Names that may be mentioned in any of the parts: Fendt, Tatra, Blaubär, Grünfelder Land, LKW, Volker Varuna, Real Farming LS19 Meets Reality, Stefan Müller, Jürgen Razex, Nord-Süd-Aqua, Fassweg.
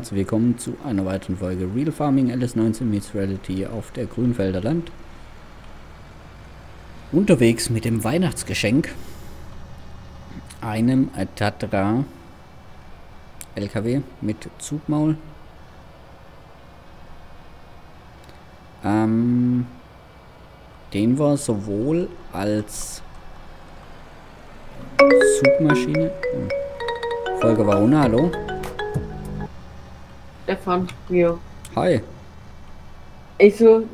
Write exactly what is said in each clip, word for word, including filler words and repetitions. herzlich willkommen zu einer weiteren Folge Real Farming L S neunzehn Meets Reality auf der Grünfelder Land. Unterwegs mit dem Weihnachtsgeschenk, einem Tatra L K W mit Zugmaul. Ähm, den wir sowohl als Zugmaschine. Hm. Volker Varuna, hallo. Stefan, ja. Hi. Ich so,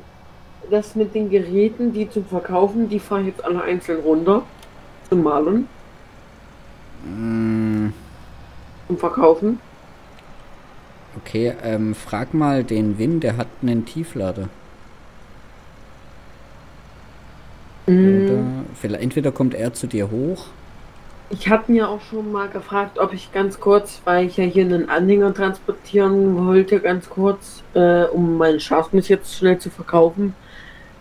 das mit den Geräten, die zum Verkaufen, die fahre ich jetzt alle einzeln runter. Zum Malen. Mm. Zum Verkaufen. Okay, ähm, frag mal den Win, der hat einen Tieflader. Mm. Oder vielleicht, entweder kommt er zu dir hoch. Ich habe mir auch schon mal gefragt, ob ich ganz kurz, weil ich ja hier einen Anhänger transportieren wollte, ganz kurz, äh, um meinen Schafmist jetzt schnell zu verkaufen,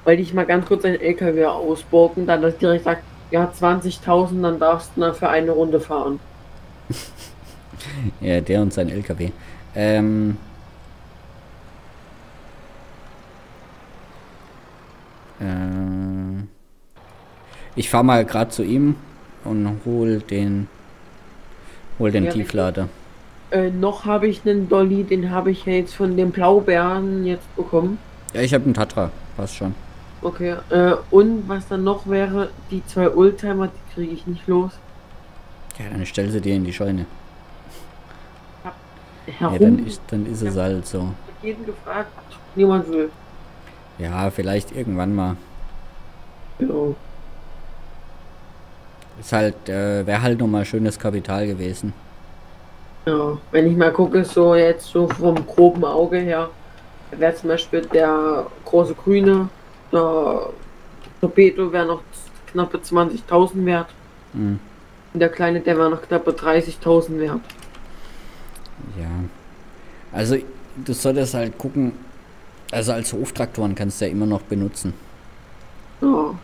wollte ich mal ganz kurz einen L K W ausborgen, dann das direkt sagt, ja zwanzigtausend, dann darfst du für eine Runde fahren. Ja, der und sein L K W. Ähm, äh, ich fahre mal gerade zu ihm. Und hol den hol den ja, Tieflader. Äh, noch habe ich einen Dolly, den habe ich ja jetzt von den Blaubären jetzt bekommen. Ja, ich habe einen Tatra, passt schon. Okay, äh, und was dann noch wäre, die zwei Oldtimer, die kriege ich nicht los. Ja, dann stell sie dir in die Scheune. Ja, ja, dann ist, dann ist es halt so. Jeden gefragt, niemand will. Ja, vielleicht irgendwann mal. Ja. Ist halt, äh, wäre halt nochmal schönes Kapital gewesen. Ja, wenn ich mal gucke, so jetzt so vom groben Auge her, wäre zum Beispiel der große Grüne, der Torpedo wäre noch knappe zwanzigtausend wert. Mhm. Und der Kleine, der wäre noch knappe dreißigtausend wert. Ja, also du solltest halt gucken, also als Hoftraktoren kannst du ja immer noch benutzen. Ja.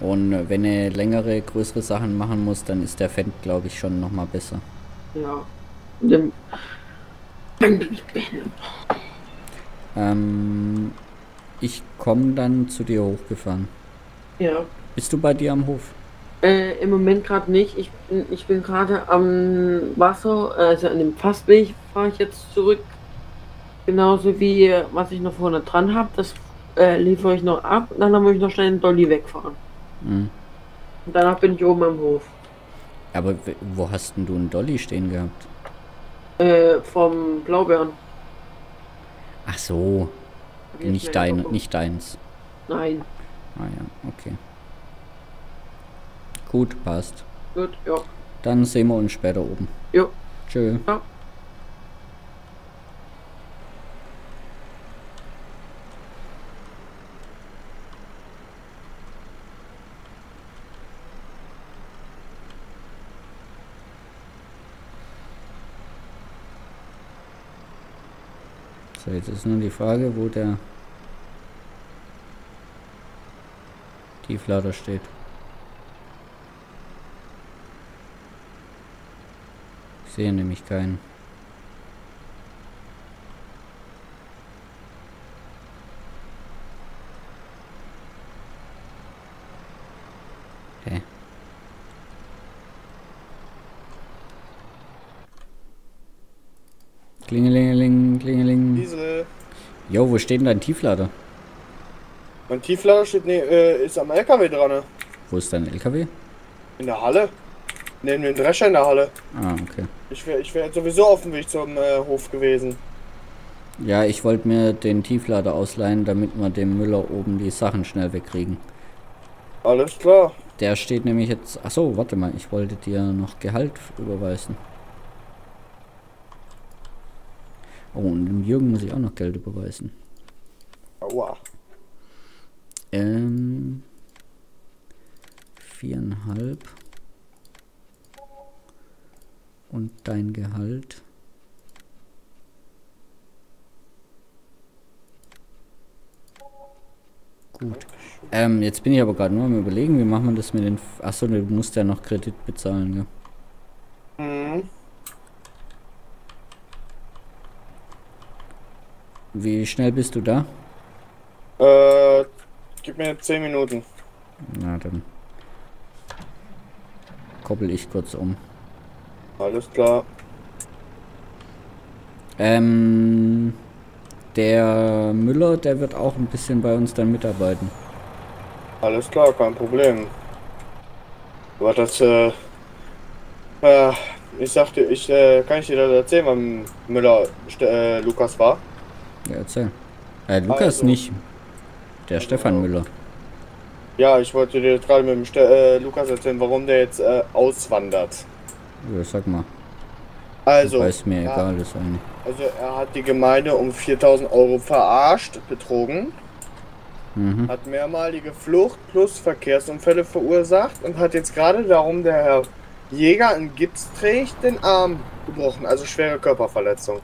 Und wenn er längere, größere Sachen machen muss, dann ist der Fendt, glaube ich, schon nochmal besser. Ja. Ähm, ich komme dann zu dir hochgefahren. Ja. Bist du bei dir am Hof? Äh, im Moment gerade nicht. Ich bin, ich bin gerade am Wasser, also an dem Fassweg fahre ich jetzt zurück. Genauso wie, was ich noch vorne dran habe, das äh, liefere ich noch ab. Dann muss ich noch schnell den Dolly wegfahren. Mhm. Und danach bin ich oben am Hof. Aber wo hast denn du einen Dolly stehen gehabt? Äh, vom Blaubären. Ach so. Nicht dein, nicht deins. Nein. Ah ja, okay. Gut, passt. Gut, ja. Dann sehen wir uns später oben. Jo. Tschö. Ja. So, jetzt ist nur die Frage, wo der Tieflader steht. Ich sehe nämlich keinen. Okay. Klingelingeling, klingeling. Diesel. Jo, wo steht denn dein Tieflader? Mein Tieflader steht, ne, äh, ist am L K W dran. Ne? Wo ist dein L K W? In der Halle. Neben dem Drescher in der Halle. Ah, okay. Ich wäre ich wär sowieso auf dem Weg zum äh, Hof gewesen. Ja, ich wollte mir den Tieflader ausleihen, damit wir dem Müller oben die Sachen schnell wegkriegen. Alles klar. Der steht nämlich jetzt... Achso, warte mal, ich wollte dir noch Gehalt überweisen. Oh, und dem Jürgen muss ich auch noch Geld überweisen. Aua. Ähm. Viereinhalb. Und dein Gehalt. Gut. Ähm, jetzt bin ich aber gerade nur am Überlegen, wie macht man das mit den... Achso, du musst ja noch Kredit bezahlen, gell? Mhm. Wie schnell bist du da? Äh, gib mir zehn Minuten. Na dann. Koppel ich kurz um. Alles klar. Ähm, der Müller, der wird auch ein bisschen bei uns dann mitarbeiten. Alles klar, kein Problem. Aber das, äh, äh, ich sagte, ich, äh, kann ich dir das erzählen, wann Müller, äh, Lukas war? Ja, erzähl. Äh, Lukas also, nicht. Der also, Stefan Müller. Ja, ich wollte dir gerade mit dem Ste äh, Lukas erzählen, warum der jetzt, äh, auswandert. Ja, sag mal. Also, weiß mir egal, ist eigentlich. Also, er hat die Gemeinde um viertausend Euro verarscht, betrogen. Mhm. Hat mehrmalige Flucht plus Verkehrsunfälle verursacht und hat jetzt gerade darum der Herr Jäger in Gips trägt den Arm gebrochen, also schwere Körperverletzung.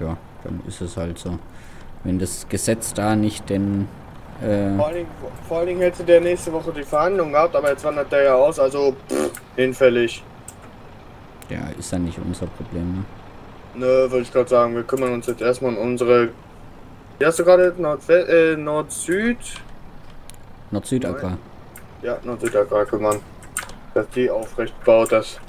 Ja, dann ist es halt so. Wenn das Gesetz da nicht den... Äh vor, allen Dingen, vor allen Dingen hätte der nächste Woche die Verhandlung gehabt, aber jetzt wandert der ja aus, also pff, hinfällig. Ja, ist ja nicht unser Problem, ne? Nö, würde ich gerade sagen, wir kümmern uns jetzt erstmal um unsere... Wie hast du gerade Nord-Süd... Äh, Nord-Süd... Nord-Süd-Aqua. Ja, Nord-Süd-Aqua kümmern. Dass die aufrecht baut, das...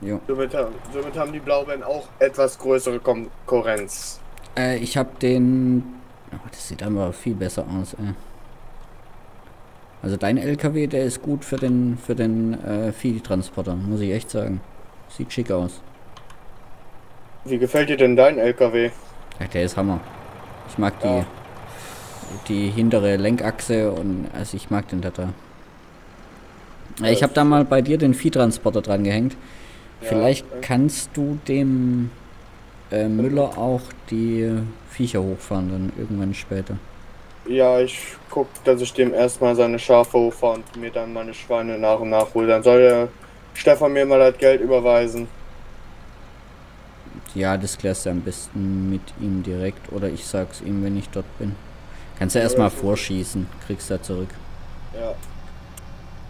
Jo. Somit, somit haben die Blaubären auch etwas größere Konkurrenz. Äh, ich hab den... Oh, das sieht aber viel besser aus, ey. Also dein L K W, der ist gut für den, für den äh, Viehtransporter, muss ich echt sagen. Sieht schick aus. Wie gefällt dir denn dein L K W? Ach, der ist Hammer. Ich mag die, ja. die hintere Lenkachse und also ich mag den Tatra. Ich habe da mal bei dir den Viehtransporter dran gehängt. Ja, vielleicht okay. kannst du dem äh, Müller auch die Viecher hochfahren dann irgendwann später. Ja, ich guck, dass ich dem erstmal seine Schafe hochfahre und mir dann meine Schweine nach und nach hole. Dann soll der Stefan mir mal das Geld überweisen. Ja, das klärst du am besten mit ihm direkt oder ich sag's ihm, wenn ich dort bin. Kannst du ja erstmal vorschießen, kriegst da zurück. Ja.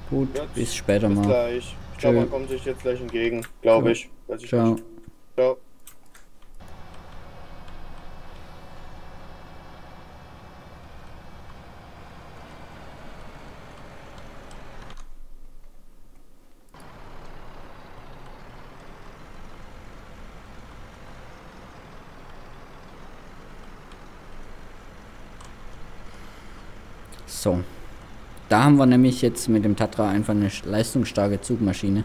Gut, jetzt, bis später bis mal. Gleich. Ich glaube, man kommt sich jetzt gleich entgegen, glaube ich. Weiß ich Ciao. Nicht. Ciao. So, da haben wir nämlich jetzt mit dem Tatra einfach eine leistungsstarke Zugmaschine,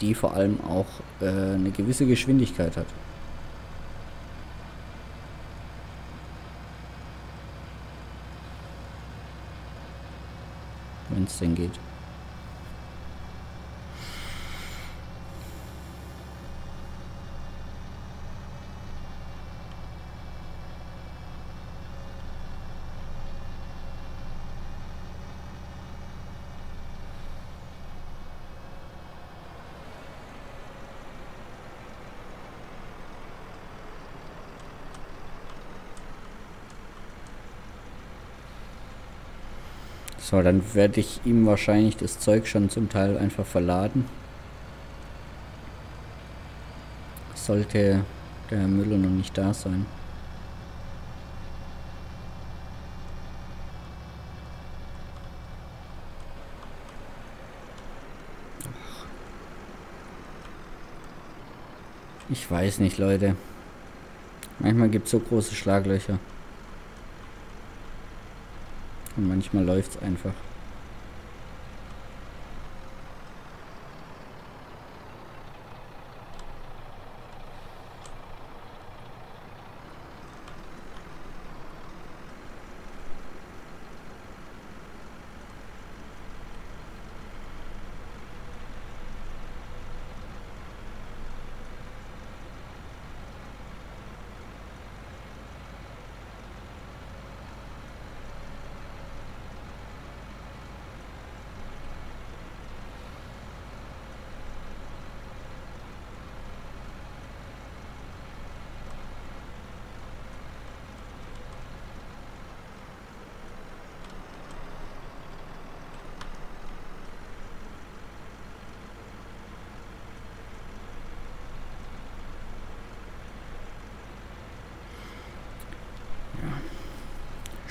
die vor allem auch äh, eine gewisse Geschwindigkeit hat. Wenn es denn geht. So, dann werde ich ihm wahrscheinlich das Zeug schon zum Teil einfach verladen. Sollte der Herr Müller noch nicht da sein. Ich weiß nicht, Leute. Manchmal gibt es so große Schlaglöcher. Und manchmal läuft es einfach.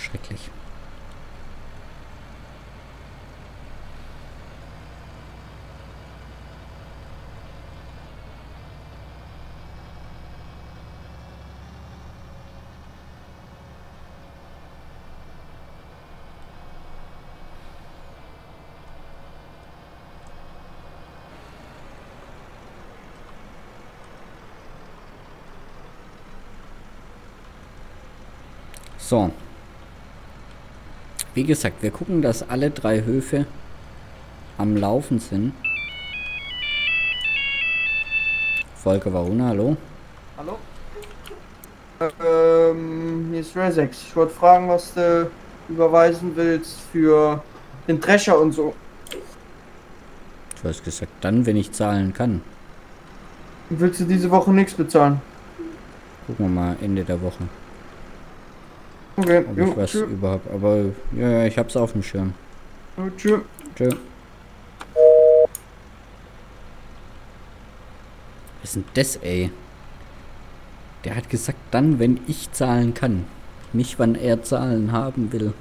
Schrecklich. So, wie gesagt, wir gucken, dass alle drei Höfe am Laufen sind. Volker Varuna, hallo. Hallo. Ähm, hier ist Rezex. Ich wollte fragen, was du überweisen willst für den Drescher und so. Du hast gesagt, dann, wenn ich zahlen kann. Willst du diese Woche nichts bezahlen? Gucken wir mal, Ende der Woche. Okay, ob ich was überhaupt, aber ja, ja, ich hab's auf dem Schirm. Tschö. Tschö. Was ist denn das, ey? Der hat gesagt, dann, wenn ich zahlen kann. Nicht, wann er Zahlen haben will.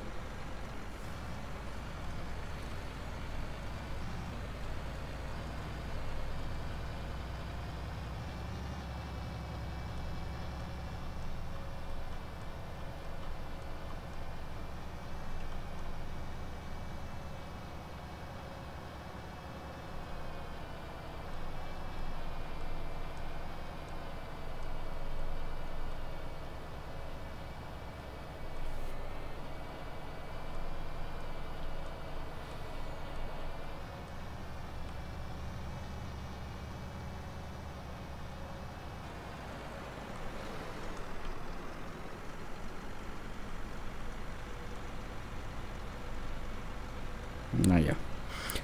Naja,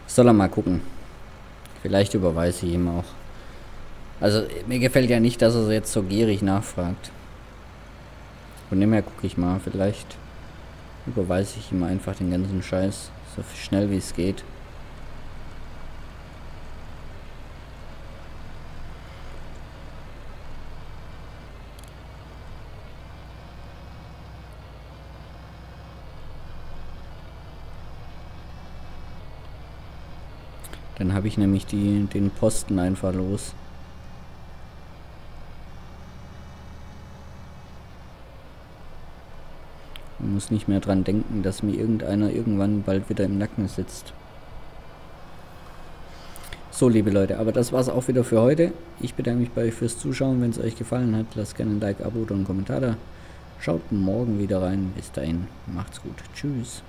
soll er mal gucken. Vielleicht überweise ich ihm auch. Also, mir gefällt ja nicht, dass er jetzt so gierig nachfragt. Von dem her gucke ich mal. Vielleicht überweise ich ihm einfach den ganzen Scheiß. So schnell wie es geht. Dann habe ich nämlich die, den Posten einfach los. Man muss nicht mehr dran denken, dass mir irgendeiner irgendwann bald wieder im Nacken sitzt. So, liebe Leute, aber das war's auch wieder für heute. Ich bedanke mich bei euch fürs Zuschauen. Wenn es euch gefallen hat, lasst gerne ein Like, Abo oder einen Kommentar da. Schaut morgen wieder rein. Bis dahin, macht's gut. Tschüss.